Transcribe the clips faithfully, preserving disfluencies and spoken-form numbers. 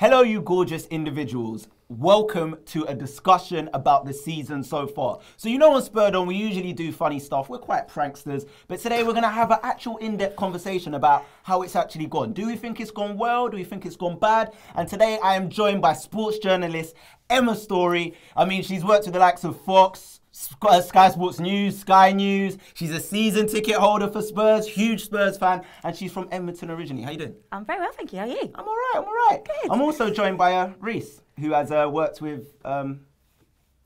Hello, you gorgeous individuals. Welcome to a discussion about the season so far. So you know on Spurred On, we usually do funny stuff. We're quite pranksters. But today we're going to have an actual in-depth conversation about how it's actually gone. Do we think it's gone well? Do we think it's gone bad? And today I am joined by sports journalist Emma Storey. I mean, she's worked with the likes of Fox, Sky Sports News, Sky News. She's a season ticket holder for Spurs, huge Spurs fan, and she's from Edmonton originally. How you doing? I'm very well, thank you. How are you? I'm all right, I'm all right. Good. I'm also joined by uh, Rhys, who has uh, worked with... Um,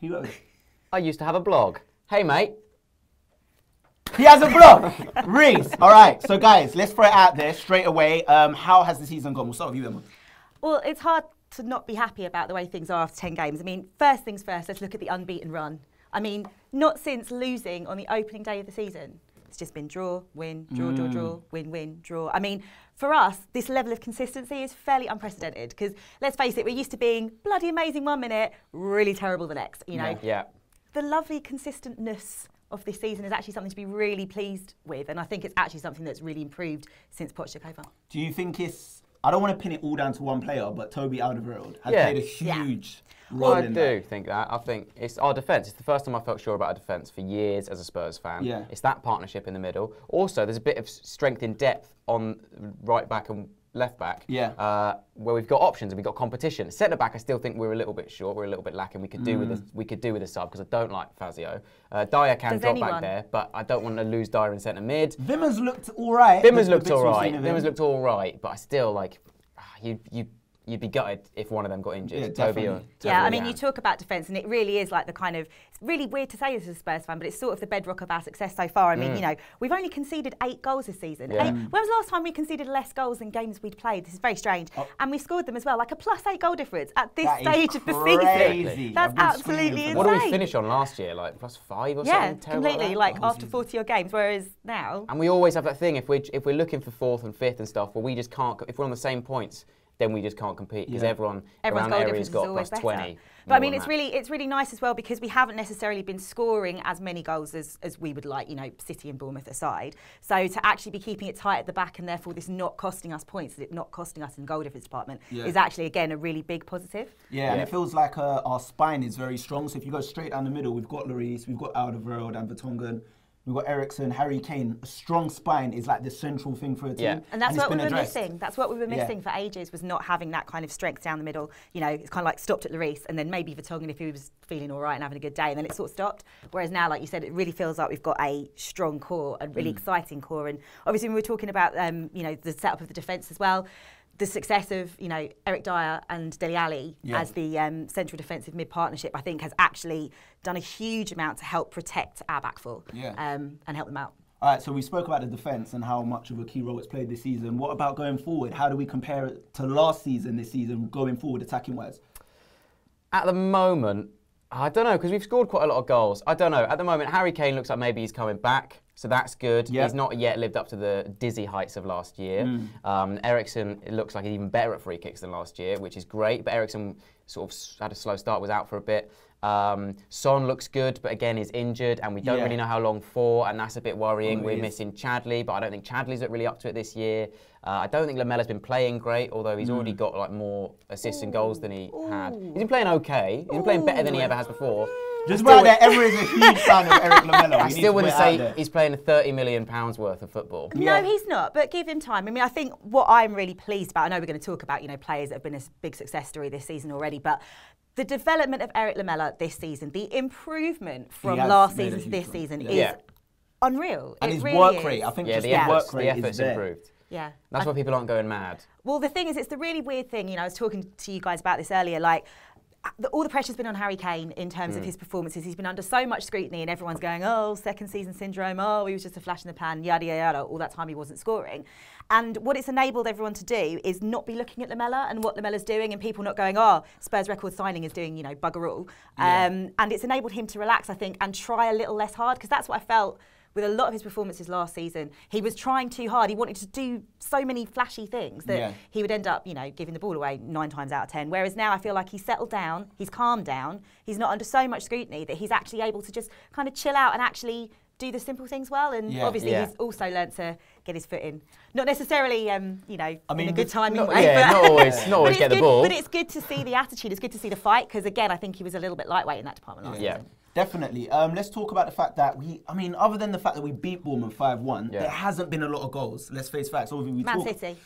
who worked with? I used to have a blog. Hey, mate. He has a blog! Rhys, all right. So, guys, let's throw it out there straight away. Um, how has the season gone? We'll start with you, Emma. Well, it's hard to not be happy about the way things are after ten games. I mean, first things first, let's look at the unbeaten run. I mean, not since losing on the opening day of the season. It's just been draw, win, draw, mm. draw, draw, win, win, draw. I mean, for us, this level of consistency is fairly unprecedented because, let's face it, we're used to being bloody amazing one minute, really terrible the next, you know? Yeah. yeah. The lovely consistentness of this season is actually something to be really pleased with, and I think it's actually something that's really improved since Poch took over. Do you think it's... I don't want to pin it all down to one player, but Toby Alderweireld has yeah. played a huge yeah. role well, in that. I do that. think that. I think it's our defence. It's the first time I felt sure about our defence for years as a Spurs fan. Yeah. It's that partnership in the middle. Also, there's a bit of strength in depth on right back and left back, yeah. uh, where we've got options and we've got competition. Centre back, I still think we're a little bit short. We're a little bit lacking. We could do mm. with a, we could do with a sub because I don't like Fazio. Uh, Dier can Does drop anyone? back there, but I don't want to lose Dier in centre mid. Vimmers looked all right. Vimmers looked all right. Vimmers looked all right, but I still like you. You you'd be gutted if one of them got injured. Yeah, Toby or, Toby yeah I mean, you talk about defence and it really is like the kind of, it's really weird to say this as a Spurs fan, but it's sort of the bedrock of our success so far. I mean, mm. you know, we've only conceded eight goals this season. Yeah. Eight, when was the last time we conceded less goals than games we'd played? This is very strange. Oh. And we scored them as well, like a plus eight goal difference at this that stage of the season. That's absolutely insane. What did we finish on last year? Like plus five or yeah, something? Yeah, completely, like, like oh, after forty odd games, whereas now... And we always have that thing, if we're, if we're looking for fourth and fifth and stuff, well, we just can't, if we're on the same points, then we just can't compete because yeah. everyone Everyone's around area's got plus better. twenty. But I mean, it's that. really it's really nice as well because we haven't necessarily been scoring as many goals as, as we would like, you know, City and Bournemouth aside. So to actually be keeping it tight at the back and therefore this not costing us points, it not costing us in the goal difference department yeah. is actually, again, a really big positive. Yeah, yeah. and it feels like uh, our spine is very strong. So if you go straight down the middle, we've got Lloris, we've got Alderweireld and Vertonghen. We've got Ericsson, Harry Kane. A strong spine is like the central thing for a team. Yeah. And that's and what we were addressed. missing. That's what we were missing yeah. for ages, was not having that kind of strength down the middle. You know, it's kind of like stopped at Lloris and then maybe Vertonghen if he was feeling all right and having a good day, and then it sort of stopped. Whereas now, like you said, it really feels like we've got a strong core, a really mm. exciting core. And obviously when we were talking about, um, you know, the setup of the defence as well, the success of, you know, Eric Dier and Dele Alli yeah. as the um, central defensive mid partnership, I think, has actually done a huge amount to help protect our back four yeah. um, and help them out. All right, so we spoke about the defence and how much of a key role it's played this season. What about going forward? How do we compare it to last season, this season, going forward, attacking-wise? At the moment, I don't know, because we've scored quite a lot of goals. I don't know. At the moment, Harry Kane looks like maybe he's coming back. So that's good. Yep. He's not yet lived up to the dizzy heights of last year. Mm. Um, Ericsson, it looks like he's even better at free kicks than last year, which is great. But Ericsson sort of had a slow start, was out for a bit. Um, Son looks good, but again, is injured, and we don't yeah. really know how long for, and that's a bit worrying. Oh, We're is. missing Chadli, but I don't think Chadli's really up to it this year. Uh, I don't think Lamella's been playing great, although he's mm. already got like more assists Ooh. and goals than he Ooh. had. He's been playing okay. He's been Ooh. playing better than he ever has before. Just about there, everyone's a huge fan of Eric Lamella. I still wouldn't say he's playing thirty million pounds worth of football. No, yeah. he's not, but give him time. I mean, I think what I'm really pleased about, I know we're going to talk about, you know, players that have been a big success story this season already, but the development of Eric Lamella this season, the improvement from last season to this run. season yeah. is yeah. unreal. And it his really work is. rate, I think yeah, just the, the efforts, work rate the efforts is there. improved. Yeah. That's I, why people aren't going mad. Well, the thing is, it's the really weird thing, you know, I was talking to you guys about this earlier, like, The, all the pressure's been on Harry Kane in terms mm. of his performances. He's been under so much scrutiny and everyone's going, oh, second season syndrome, oh, he was just a flash in the pan, yada, yada, yada, all that time he wasn't scoring. And what it's enabled everyone to do is not be looking at Lamella and what Lamella's doing and people not going, oh, Spurs record signing is doing, you know, bugger all. Yeah. Um, and it's enabled him to relax, I think, and try a little less hard, because that's what I felt with a lot of his performances last season. He was trying too hard. He wanted to do so many flashy things that yeah. he would end up, you know, giving the ball away nine times out of ten. Whereas now I feel like he's settled down, he's calmed down, he's not under so much scrutiny that he's actually able to just kind of chill out and actually do the simple things well, and yeah. obviously yeah. he's also learnt to get his foot in. Not necessarily, um, you know, I mean, in a good timing way. Yeah, but not always, not always get good, the ball. But it's good to see the attitude. It's good to see the fight, because again, I think he was a little bit lightweight in that department last yeah. season. Definitely. Um, let's talk about the fact that we, I mean, other than the fact that we beat Bournemouth five one, yeah. there hasn't been a lot of goals. Let's face facts. Obviously, we Man talk, City.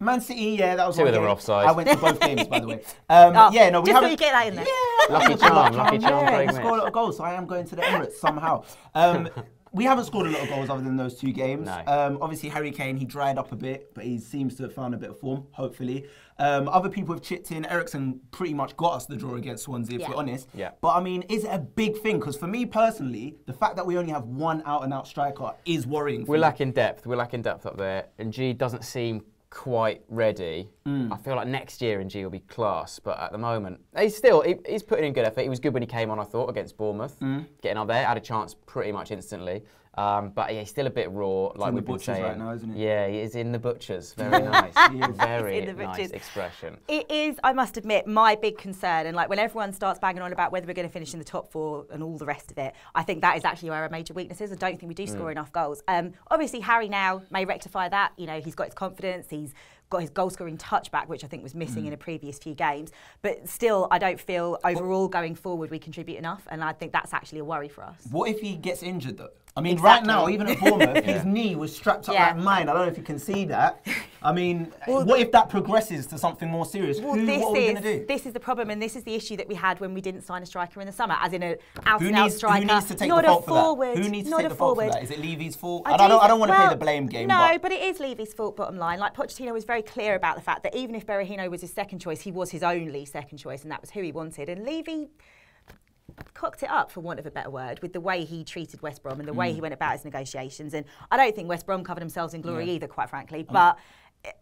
Man City, yeah, that was one game. Offside. I went to both games, by the way. Um, oh, yeah, no, we just so you get that in there. Yeah, lucky charm, lucky charm. Yeah, we scored a lot of goals, so I am going to the Emirates somehow. Um, we haven't scored a lot of goals other than those two games. No. Um, obviously, Harry Kane, he dried up a bit, but he seems to have found a bit of form, hopefully. Um, other people have chipped in. Ericsson pretty much got us the draw against Swansea, if yeah. we're honest. Yeah. But I mean, is it a big thing? Because for me personally, the fact that we only have one out-and-out striker is worrying. We're lacking depth. We're lacking depth up there. And G doesn't seem quite ready. Mm. I feel like next year N G will be class, but at the moment, he's still, he, he's putting in good effort. He was good when he came on, I thought, against Bournemouth. Mm. Getting up there, had a chance pretty much instantly. Um, but yeah, he's still a bit raw, it's like in we've the been saying. Right now, isn't it? Yeah, he is in the butchers. Very nice. Very nice expression. It is, I must admit, my big concern. And like when everyone starts banging on about whether we're going to finish in the top four and all the rest of it, I think that is actually where our major weakness is. I don't think we do mm. score enough goals. Um, obviously, Harry now may rectify that. You know, he's got his confidence. He's got his goal scoring touch back, which I think was missing mm. in the previous few games. But still, I don't feel overall what? going forward we contribute enough. And I think that's actually a worry for us. What if he gets injured though? I mean, exactly. right now, even at Bournemouth, yeah. his knee was strapped up yeah. like mine. I don't know if you can see that. I mean, well, what if that progresses to something more serious? Well, Who, this what are we going to do? This is the problem, and this is the issue that we had when we didn't sign a striker in the summer, as in an out-and-out striker. Who needs to take not the fault forward, for that? Who needs to take the fault for that? Is it Levy's fault? I, I don't, do, I don't want to well, play the blame game. No, but, but it is Levy's fault, bottom line. Like, Pochettino was very clear about the fact that even if Berahino was his second choice, he was his only second choice, and that was who he wanted. And Levy cocked it up, for want of a better word, with the way he treated West Brom and the mm. way he went about his negotiations. And I don't think West Brom covered themselves in glory yeah. either, quite frankly. I but mean,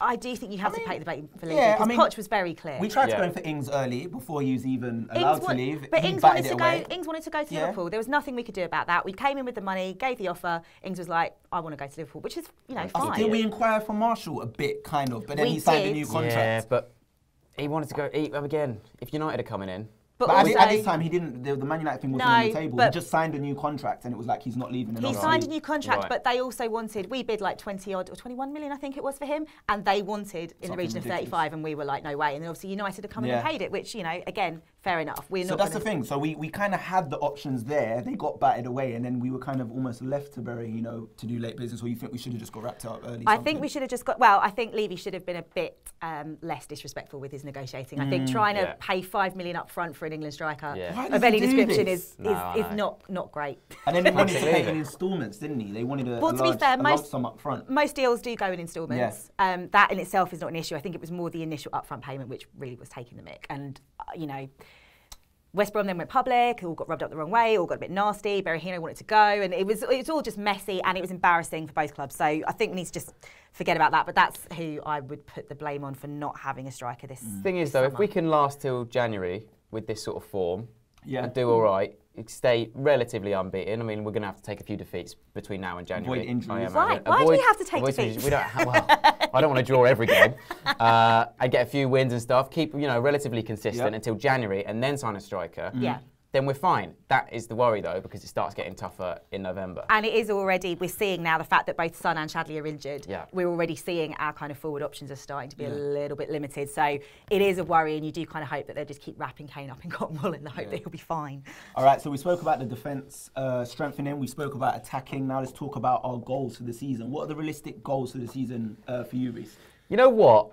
I do think you have I to mean, pay the blame for Levy, because yeah, I mean, Poch was very clear. We tried yeah. to go in for Ings early before he was even allowed Ings to leave. But Ings wanted to, go, Ings wanted to go to yeah. Liverpool. There was nothing we could do about that. We came in with the money, gave the offer. Ings was like, I want to go to Liverpool, which is, you know, fine. Did we inquire for Marshall a bit, kind of? But then we he signed did. a new contract. Yeah, but he wanted to go. He, again, if United are coming in. But, but also, at this time, he didn't. The Man United thing wasn't no, on the table. He just signed a new contract, and it was like he's not leaving. He signed league. a new contract, right. but they also wanted. We bid like twenty odd or twenty-one million, I think it was, for him, and they wanted in Something the region ridiculous. of thirty-five, and we were like, no way. And then obviously United had come yeah. and paid it, which, you know, again, fair enough. We're so not that's the thing. So we, we kind of had the options there. They got batted away, and then we were kind of almost left to bury, you know, to do late business. Or you think we should have just got wrapped up early? I something? think we should have just got. Well, I think Levy should have been a bit um, less disrespectful with his negotiating. Mm, I think trying yeah. to pay five million up front for an England striker yeah. of any description is is, no, is not not great. And then he wanted to pay in instalments, didn't he? They wanted a, well, a to large, be fair, most, sum up front. Most deals do go in instalments. Yeah. Um, that in itself is not an issue. I think it was more the initial upfront payment which really was taking the mick. And uh, you know, West Brom then went public. All got rubbed up the wrong way. All got a bit nasty. Berahino wanted to go, and it was it was all just messy, and it was embarrassing for both clubs. So I think we need to just forget about that. But that's who I would put the blame on for not having a striker this. Mm. Thing is, though, summer. if we can last till January with this sort of form yeah. and do all right, stay relatively unbeaten. I mean, we're going to have to take a few defeats between now and January. Avoid injuries. Right, avoid, why do we have to take defeats? We don't have, well, I don't want to draw every game. Uh, I get a few wins and stuff, keep, you know, relatively consistent yep. until January, and then sign a striker. Mm. Yeah. Then we're fine. That is the worry, though, because it starts getting tougher in November. And it is already, we're seeing now the fact that both Son and Chadli are injured. Yeah. We're already seeing our kind of forward options are starting to be yeah. a little bit limited. So it is a worry, and you do kind of hope that they'll just keep wrapping Kane up in cotton wool in the hope yeah. that he'll be fine. All right, so we spoke about the defence uh, strengthening. We spoke about attacking. Now let's talk about our goals for the season. What are the realistic goals for the season uh, for you, Rhys? You know what?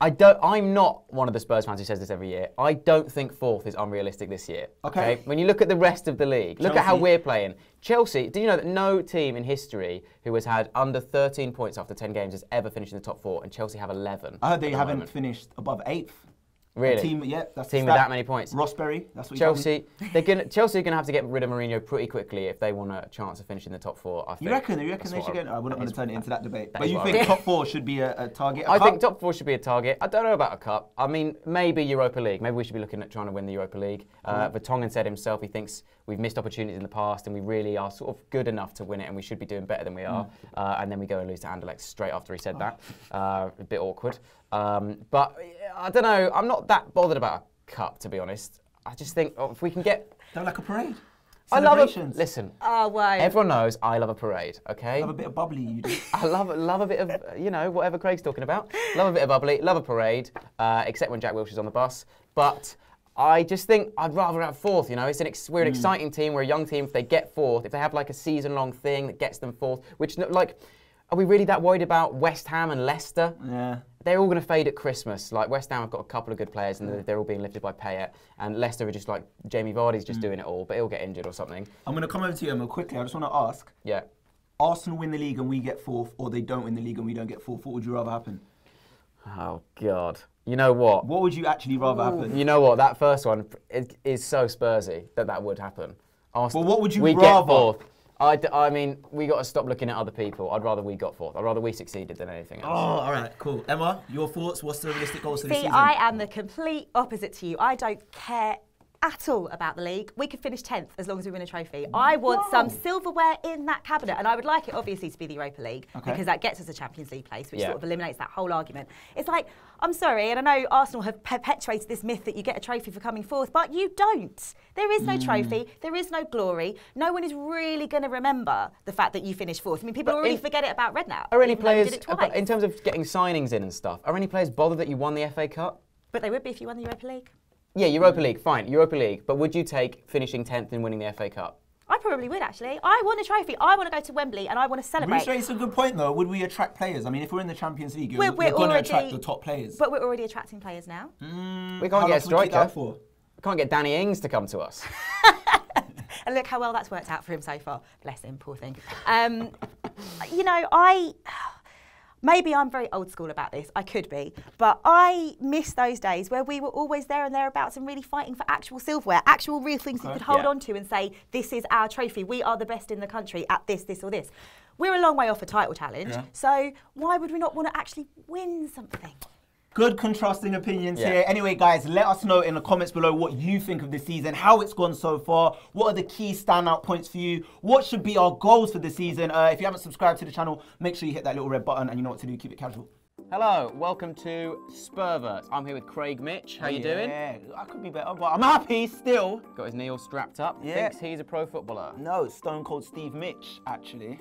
I don't, I'm not one of the Spurs fans who says this every year. I don't think fourth is unrealistic this year. Okay. okay? When you look at the rest of the league, Chelsea. Look at how we're playing. Chelsea, do you know that no team in history who has had under thirteen points after ten games has ever finished in the top four, and Chelsea have eleven. I heard they haven't moment. finished above eighth. Really? Team, yeah, that's team with that many points. Rossberry, that's what Chelsea, you they're gonna, Chelsea are going to have to get rid of Mourinho pretty quickly if they want a chance of finishing the top four, I think. You reckon, you reckon they should I, go? Oh, we're not going to turn it into that debate. That but you think I mean. top four should be a, a target? A I cup? think top four should be a target. I don't know about a cup. I mean, maybe Europa League. Maybe we should be looking at trying to win the Europa League. Uh, mm. Vertonghen said himself he thinks we've missed opportunities in the past and we really are sort of good enough to win it and we should be doing better than we are. Mm. Uh, and then we go and lose to Anderlecht straight after he said oh. that. Uh, a bit awkward. Um, but I don't know, I'm not that bothered about a cup, to be honest. I just think oh, if we can get... They're like a parade. I love it. Listen, oh, wow. Everyone knows I love a parade, okay? Love a bit of bubbly, you do. I love, love a bit of, you know, whatever Craig's talking about. Love a bit of bubbly, love a parade, uh, except when Jack Wilshere's on the bus. But I just think I'd rather have fourth, you know? It's an ex we're an mm. exciting team, we're a young team. If they get fourth, if they have like a season-long thing that gets them fourth, which, like, are we really that worried about West Ham and Leicester? Yeah. They're all going to fade at Christmas. Like, West Ham have got a couple of good players and they're all being lifted by Payet. And Leicester are just like, Jamie Vardy's just mm. doing it all, but he'll get injured or something. I'm going to come over to you, Emma, quickly. I just want to ask. Yeah. Arsenal win the league and we get fourth, or they don't win the league and we don't get fourth. What would you rather happen? Oh, God. You know what? What would you actually rather Ooh. happen? You know what? That first one it is so Spursy that that would happen. Arsenal, well, what would you we rather? Get fourth. I, d I mean, we got to stop looking at other people. I'd rather we got fourth. I'd rather we succeeded than anything else. Oh, all right, cool. Emma, your thoughts? What's the realistic goals for this season? See, I am the complete opposite to you. I don't care at all about the league. We could finish tenth as long as we win a trophy. I want Whoa. some silverware in that cabinet, and I would like it, obviously, to be the Europa League, okay, because that gets us a Champions League place, which yeah. sort of eliminates that whole argument. It's like, I'm sorry, and I know Arsenal have perpetuated this myth that you get a trophy for coming fourth, but you don't. There is no mm. trophy, there is no glory. No one is really going to remember the fact that you finished fourth. I mean, people but already in, forget it about Redknapp. Are any players, did it twice. in terms of getting signings in and stuff, are any players bothered that you won the F A Cup? But they would be if you won the Europa League. Yeah, Europa League, fine, Europa League. But would you take finishing tenth and winning the F A Cup? I probably would, actually. I want a trophy. I want to go to Wembley and I want to celebrate. Rhys raised a good point, though. Would we attract players? I mean, if we're in the Champions League, you're, you're going to attract the top players. But we're already attracting players now. Mm, we can't get a striker. We, we can't get Danny Ings to come to us. And look how well that's worked out for him so far. Bless him, poor thing. Um, you know, I... Maybe I'm very old school about this, I could be, but I miss those days where we were always there and thereabouts and really fighting for actual silverware, actual real things you could hold yeah. on to and say, this is our trophy, we are the best in the country at this, this or this. We're a long way off a title challenge, yeah. so why would we not want to actually win something? Good contrasting opinions yeah. here. Anyway, guys, let us know in the comments below what you think of the season, how it's gone so far, what are the key standout points for you, what should be our goals for the season. Uh, if you haven't subscribed to the channel, make sure you hit that little red button and you know what to do, keep it casual. Hello, welcome to Spurvert. I'm here with Craig Mitch. How you yeah, doing? Yeah, I could be better, but I'm happy still. Got his knee all strapped up. Yeah. Thinks he's a pro footballer. No, Stone Cold Steve Mitch, actually.